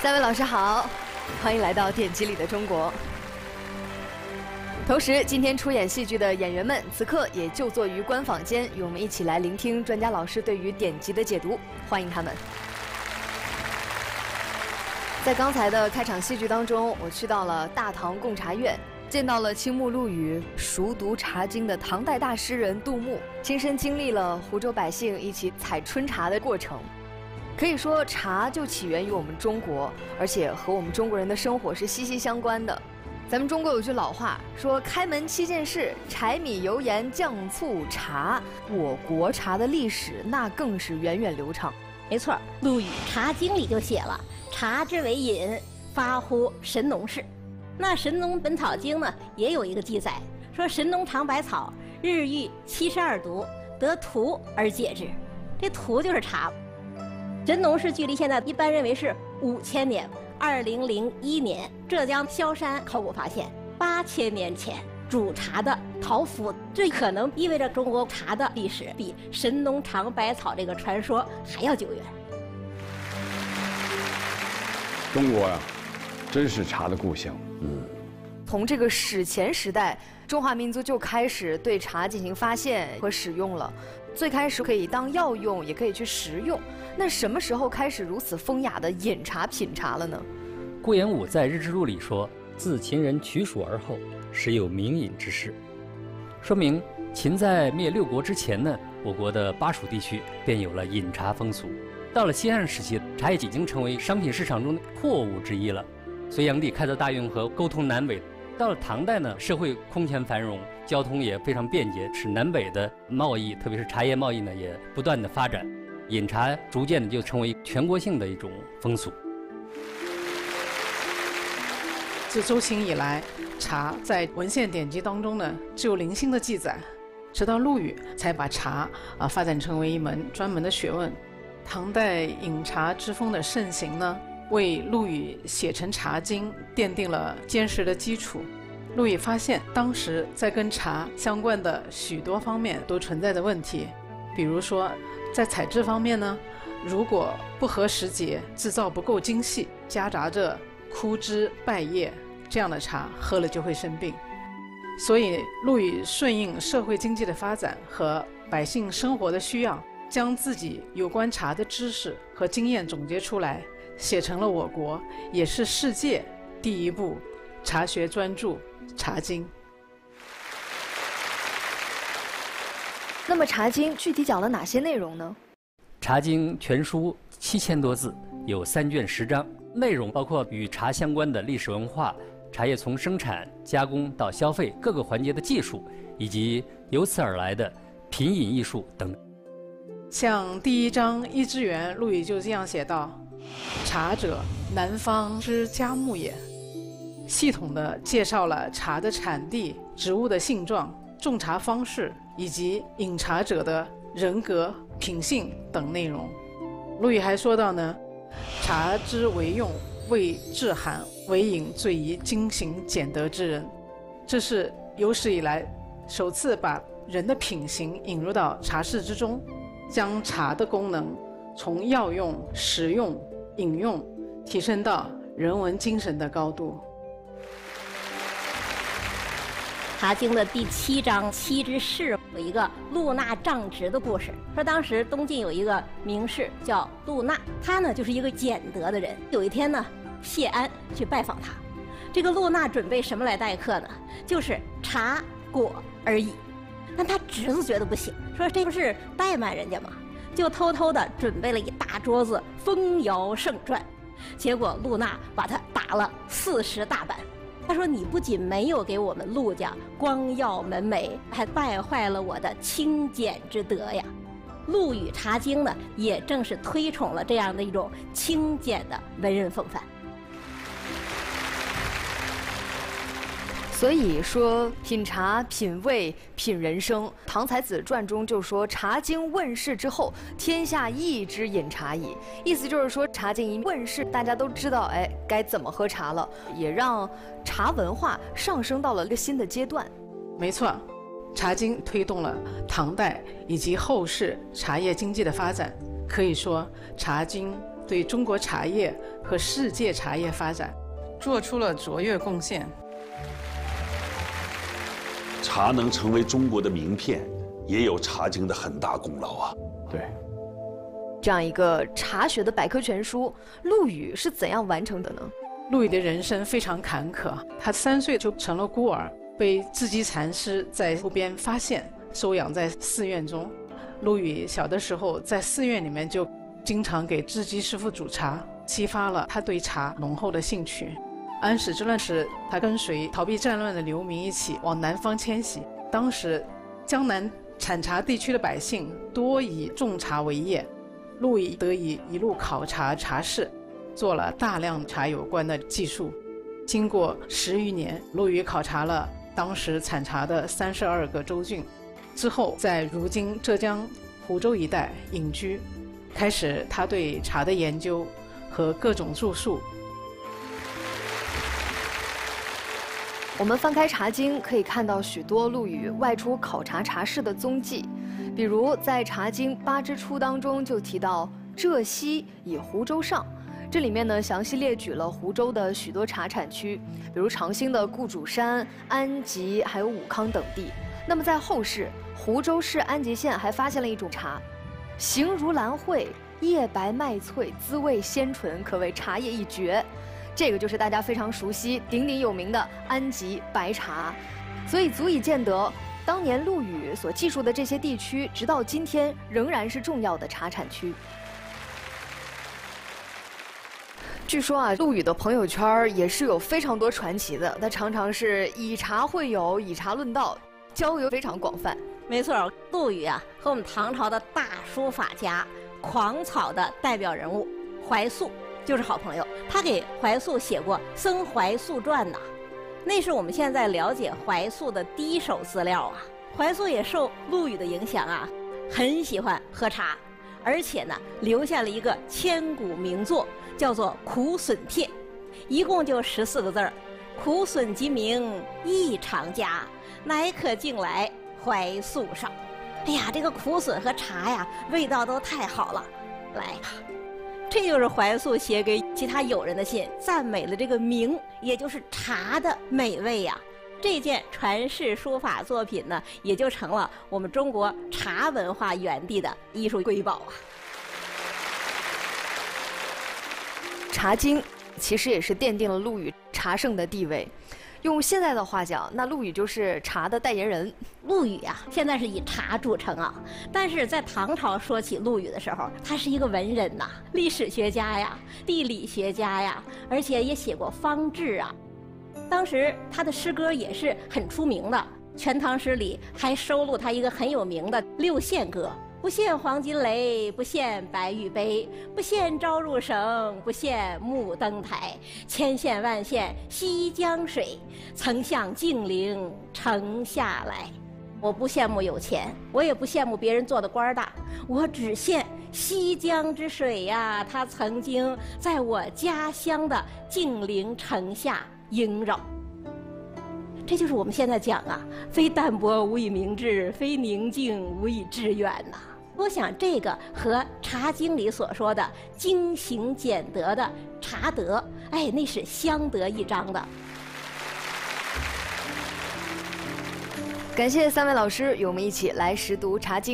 三位老师好，欢迎来到《电击里的中国》。同时，今天出演戏剧的演员们，此刻也就坐于观访间，与我们一起来聆听专家老师对于典籍的解读。欢迎他们。在刚才的开场戏剧当中，我去到了大唐贡茶院。 见到了青目陆羽熟读茶经的唐代大诗人杜牧，亲身经历了湖州百姓一起采春茶的过程。可以说，茶就起源于我们中国，而且和我们中国人的生活是息息相关的。咱们中国有句老话说：“开门七件事，柴米油盐酱醋茶。”我国茶的历史那更是源远流长。没错，陆羽《茶经》里就写了：“茶之为饮，发乎神农氏。” 那《神农本草经》呢，也有一个记载，说神农尝百草，日遇72毒，得荼而解之。这荼就是茶。神农氏距离现在一般认为是5000年，2001年浙江萧山考古发现8000年前煮茶的陶釜，这可能意味着中国茶的历史比神农尝百草这个传说还要久远。中国呀、真是茶的故乡。 从这个史前时代，中华民族就开始对茶进行发现和使用了。最开始可以当药用，也可以去食用。那什么时候开始如此风雅的饮茶品茶了呢？顾炎武在《日志录》里说：“自秦人取蜀而后，始有名饮之事。”说明秦在灭六国之前呢，我国的巴蜀地区便有了饮茶风俗。到了西汉时期，茶已经成为商品市场中的货物之一了。 隋炀帝开凿大运河，沟通南北。到了唐代呢，社会空前繁荣，交通也非常便捷，使南北的贸易，特别是茶叶贸易呢，也不断的发展。饮茶逐渐的就成为全国性的一种风俗。自周秦以来，茶在文献典籍当中呢，只有零星的记载，直到陆羽才把茶发展成为一门专门的学问。唐代饮茶之风的盛行呢， 为陆羽写成《茶经》奠定了坚实的基础。陆羽发现，当时在跟茶相关的许多方面都存在的问题，比如说在采制方面呢，如果不合时节，制造不够精细，夹杂着枯枝败叶，这样的茶喝了就会生病。所以，陆羽顺应社会经济的发展和百姓生活的需要，将自己有关茶的知识和经验总结出来， 写成了我国也是世界第一部茶学专著《茶经》。那么，《茶经》具体讲了哪些内容呢？《茶经》全书7000多字，有3卷10章，内容包括与茶相关的历史文化、茶叶从生产、加工到消费各个环节的技术，以及由此而来的品饮艺术等。像第1章《一之源》，陆羽就这样写道：“ 茶者，南方之嘉木也。”系统地介绍了茶的产地、植物的性状、种茶方式以及饮茶者的人格、品性等内容。陆羽还说到呢：“茶之为用，谓至寒，为饮最宜精行俭德之人。”这是有史以来首次把人的品行引入到茶事之中，将茶的功能 从药用、食用、饮用，提升到人文精神的高度。《茶经》的第7章“七之士”有一个陆纳杖直的故事，说当时东晋有一个名士叫陆纳，他呢就是一个俭德的人。有一天呢，谢安去拜访他，这个陆纳准备什么来待客呢？就是茶果而已。但他侄子觉得不行，说这不是怠慢人家吗？ 就偷偷的准备了一大桌子风肴盛馔，结果陆纳把他打了40大板。他说：“你不仅没有给我们陆家光耀门楣，还败坏了我的清俭之德呀。”陆羽《茶经》呢，也正是推崇了这样的一种清俭的文人风范。所以说，品茶、品味、品人生。唐才子传中就说，《茶经》问世之后，天下亦知饮茶矣。意思就是说，《茶经》一问世，大家都知道，哎，该怎么喝茶了，也让茶文化上升到了一个新的阶段。没错，《茶经》推动了唐代以及后世茶叶经济的发展。可以说，《茶经》对中国茶叶和世界茶叶发展做出了卓越贡献。茶能成为中国的名片，也有茶经的很大功劳啊。对。 这样一个茶学的百科全书，陆羽是怎样完成的呢？陆羽的人生非常坎坷，他3岁就成了孤儿，被智积禅师在湖边发现，收养在寺院中。陆羽小的时候在寺院里面就经常给智积师傅煮茶，激发了他对茶浓厚的兴趣。安史之乱时，他跟随逃避战乱的流民一起往南方迁徙，当时江南产茶地区的百姓多以种茶为业。 陆羽得以一路考察茶室，做了大量茶有关的技术。经过10余年，陆羽考察了当时产茶的32个州郡，之后在如今浙江湖州一带隐居，开始他对茶的研究和各种著述。我们翻开茶经，可以看到许多陆羽外出考察茶室的踪迹。 比如在《茶经8之初》当中就提到浙西以湖州上，这里面呢详细列举了湖州的许多茶产区，比如长兴的顾主山、安吉还有武康等地。那么在后世，湖州市安吉县还发现了一种茶，形如兰蕙，叶白麦翠，滋味鲜醇，可谓茶叶一绝。这个就是大家非常熟悉、鼎鼎有名的安吉白茶，所以足以见得。 当年陆羽所记述的这些地区，直到今天仍然是重要的茶产区。据说啊，陆羽的朋友圈也是有非常多传奇的，他常常是以茶会友，以茶论道，交友非常广泛。没错，陆羽啊，和我们唐朝的大书法家狂草的代表人物怀素就是好朋友。他给怀素写过《僧怀素传》呐。 那是我们现在了解怀素的第一手资料啊。怀素也受陆羽的影响啊，很喜欢喝茶，而且呢，留下了一个千古名作，叫做《苦笋帖》，一共就14个字儿：“苦笋即名一长家，乃可敬来怀素上。”哎呀，这个苦笋和茶呀，味道都太好了，来吧。 这就是怀素写给其他友人的信，赞美了这个茗，也就是茶的美味呀。这件传世书法作品呢，也就成了我们中国茶文化园地的艺术瑰宝啊。《茶经》其实也是奠定了陆羽茶圣的地位。 用现在的话讲，那陆羽就是茶的代言人。陆羽啊，现在是以茶著称啊，但是在唐朝说起陆羽的时候，他是一个文人呐、啊，历史学家呀，地理学家呀，而且也写过方志啊。当时他的诗歌也是很出名的，《全唐诗》里还收录他一个很有名的6线歌：不羡黄金雷，不羡白玉杯，不羡朝入省，不羡暮登台。千羡万羡西江水，曾向镜陵城下来。我不羡慕有钱，我也不羡慕别人做的官大，我只羡西江之水呀，它曾经在我家乡的镜陵城下萦绕。 这就是我们现在讲啊，非淡泊无以明志，非宁静无以致远呐、啊。我想这个和《茶经》里所说的精行俭德的茶德，哎，那是相得益彰的。感谢3位老师，与我们一起来识读《茶经》。